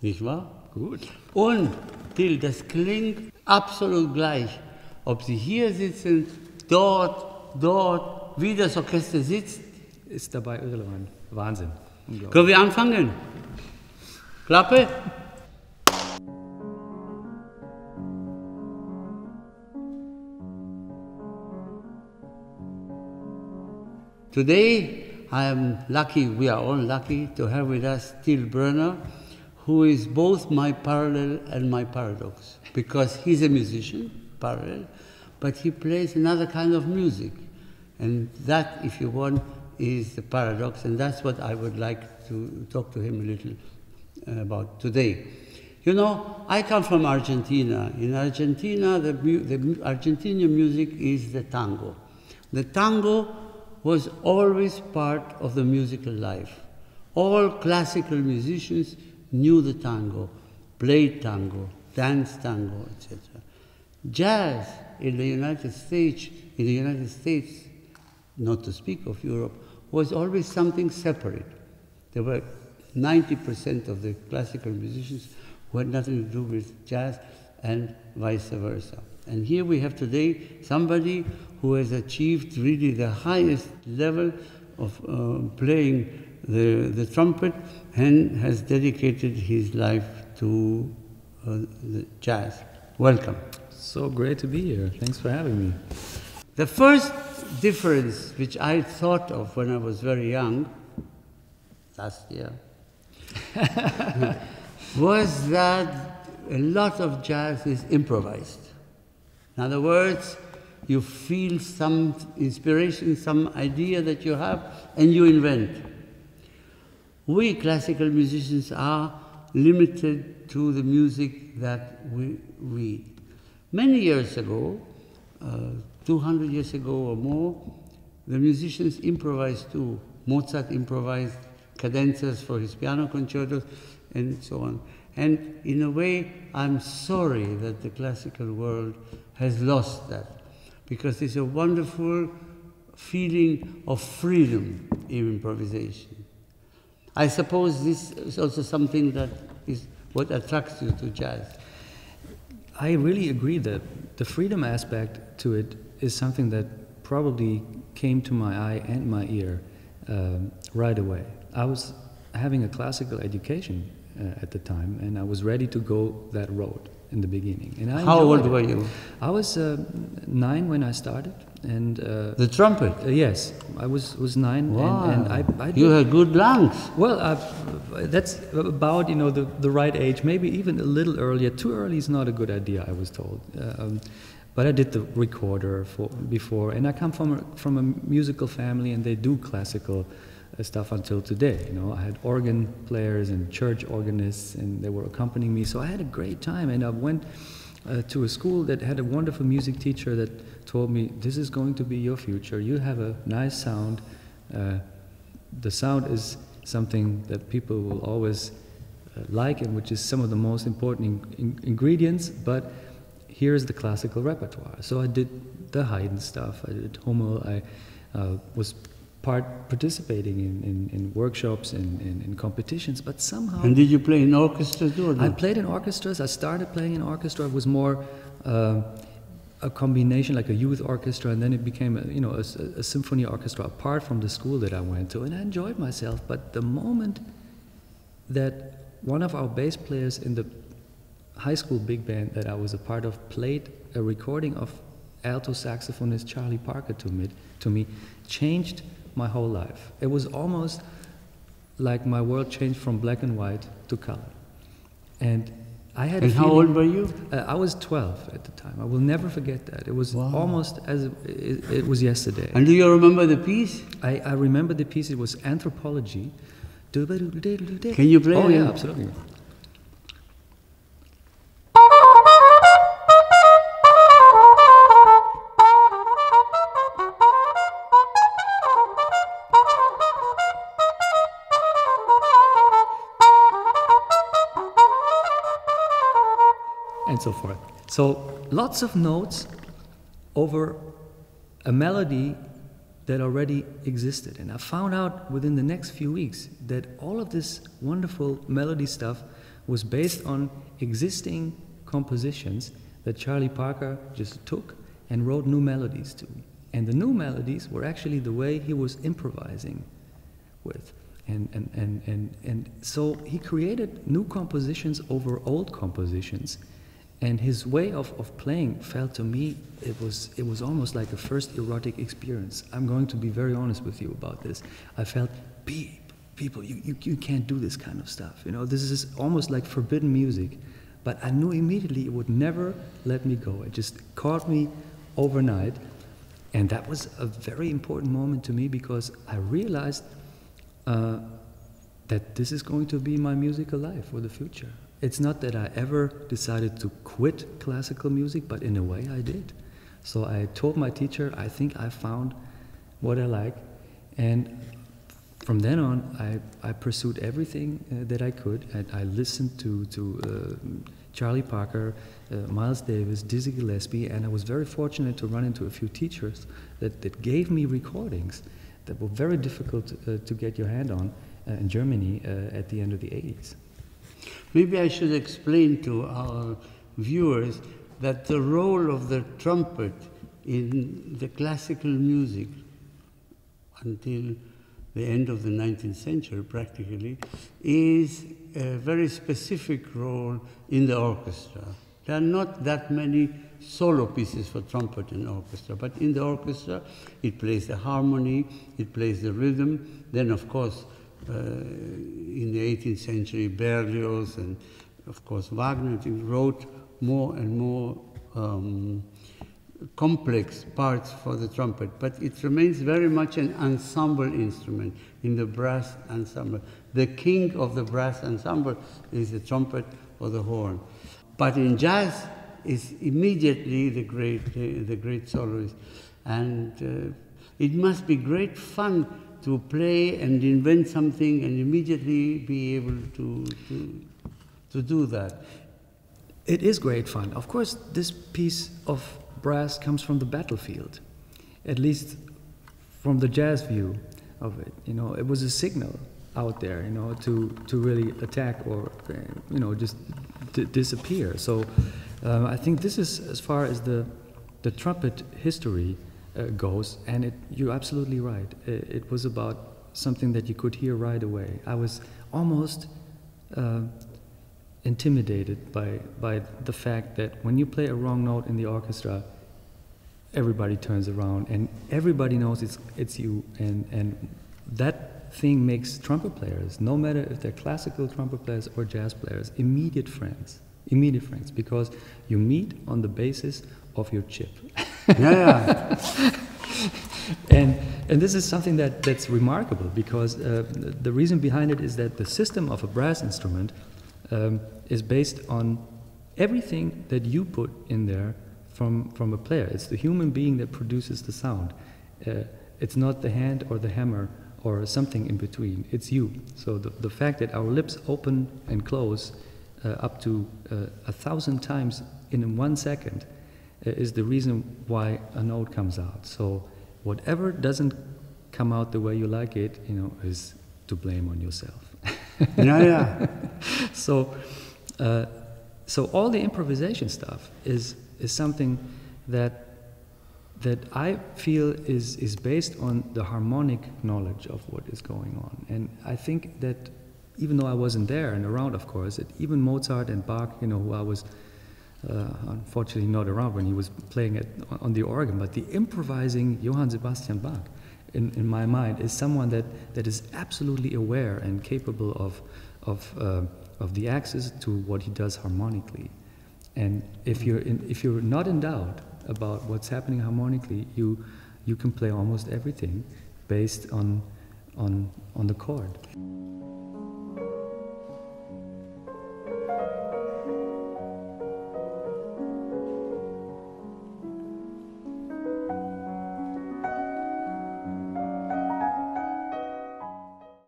Nicht wahr? Gut. Und, Till, das klingt absolut gleich, ob Sie hier sitzen, dort, wie das Orchester sitzt. Ist dabei irrelevant. Wahnsinn. Können wir anfangen? Klappe? Today, I'm lucky, we are all lucky to have with us Till Brönner, who is both my parallel and my paradox, because he's a musician, parallel, but he plays another kind of music. And that, if you want, is the paradox, and that's what I would like to talk to him a little about today. You know, I come from Argentina. In Argentina, the Argentinian music is the tango. The tango was always part of the musical life. All classical musicians knew the tango, played tango, danced tango, etc. Jazz in the United States, not to speak of Europe, was always something separate. There were 90% of the classical musicians who had nothing to do with jazz and vice versa. And here we have today somebody who has achieved really the highest level of playing the trumpet and has dedicated his life to the jazz. Welcome. So great to be here. Thanks for having me. The first difference which I thought of when I was very young, last year, was that a lot of jazz is improvised. In other words, you feel some inspiration, some idea that you have, and you invent. We classical musicians are limited to the music that we read. Many years ago, 200 years ago or more, the musicians improvised too. Mozart improvised cadenzas for his piano concertos and so on. And in a way, I'm sorry that the classical world has lost that, because it's a wonderful feeling of freedom in improvisation. I suppose this is also something that is what attracts you to jazz. I really agree that the freedom aspect to it is something that probably came to my eye and my ear right away. I was having a classical education at the time, and I was ready to go that road in the beginning. And how old were you? I was 9 when I started. And the trumpet? Yes, I was 9. Wow. And I you had good lungs. Well, that's about, you know, the right age, maybe even a little earlier. Too early is not a good idea, I was told. But I did the recorder before, and I come from a musical family, and they do classical stuff until today. You know, I had organ players and church organists, and they were accompanying me, so I had a great time. And I went to a school that had a wonderful music teacher that told me, this is going to be your future, you have a nice sound. The sound is something that people will always like, and which is some of the most important ingredients, but here's the classical repertoire. So I did the Haydn stuff, I did Hummel, I was participating in workshops and in competitions, but somehow... And did you play in orchestras too, or not? I played in orchestras. I started playing in orchestra. It was more a combination, like a youth orchestra, and then it became a symphony orchestra apart from the school that I went to, and I enjoyed myself. But the moment that one of our bass players in the high school big band that I was a part of played a recording of alto saxophonist Charlie Parker to me, changed my whole life. It was almost like my world changed from black and white to color. And I had. And how old were you? I was 12 at the time. I will never forget that. It was almost as it was yesterday. And do you remember the piece? I remember the piece. It was Anthropology. Can you play it? Oh yeah, absolutely. and so forth. So lots of notes over a melody that already existed. And I found out within the next few weeks that all of this wonderful melody stuff was based on existing compositions that Charlie Parker just took and wrote new melodies to. And the new melodies were actually the way he was improvising with. And so he created new compositions over old compositions. And his way of playing felt to me, it was almost like a first erotic experience. I'm going to be very honest with you about this. I felt, people, you can't do this kind of stuff. You know, this is almost like forbidden music. But I knew immediately it would never let me go. It just caught me overnight. And that was a very important moment to me because I realized that this is going to be my musical life for the future. It's not that I ever decided to quit classical music, but in a way I did. So I told my teacher, I think I found what I like. And from then on, I pursued everything that I could. I listened to Charlie Parker, Miles Davis, Dizzy Gillespie, and I was very fortunate to run into a few teachers that gave me recordings that were very difficult to get your hand on in Germany at the end of the 80s. Maybe I should explain to our viewers that the role of the trumpet in the classical music until the end of the 19th century, practically, is a very specific role in the orchestra. There are not that many solo pieces for trumpet and orchestra, but in the orchestra it plays the harmony, it plays the rhythm, then of course in the 18th century, Berlioz and, of course, Wagner wrote more and more complex parts for the trumpet. But it remains very much an ensemble instrument in the brass ensemble. The king of the brass ensemble is the trumpet or the horn. But in jazz, it's immediately the great soloist. And it must be great fun to play and invent something and immediately be able to do that. It is great fun. Of course, this piece of brass comes from the battlefield, at least from the jazz view of it. You know, it was a signal out there, you know, to really attack or, you know, just disappear. So I think this is as far as the trumpet history goes, and you're absolutely right. It was about something that you could hear right away. I was almost intimidated by the fact that when you play a wrong note in the orchestra, everybody turns around and everybody knows it's you, and that thing makes trumpet players, no matter if they're classical trumpet players or jazz players, immediate friends, because you meet on the basis of your chip. Yeah. And this is something that's remarkable, because the reason behind it is that the system of a brass instrument is based on everything that you put in there from a player. It's the human being that produces the sound. It's not the hand or the hammer or something in between. It's you. So the fact that our lips open and close up to 1,000 times in 1 second is the reason why a note comes out. So whatever doesn't come out the way you like it, you know, is to blame on yourself. Yeah, yeah. So all the improvisation stuff is something that I feel is based on the harmonic knowledge of what is going on. And I think that even though I wasn't there and around, of course, that even Mozart and Bach, you know, who I was unfortunately not around when he was playing on the organ, but the improvising Johann Sebastian Bach, in my mind, is someone that is absolutely aware and capable of the access to what he does harmonically. And if you're not in doubt about what's happening harmonically, you can play almost everything based on the chord.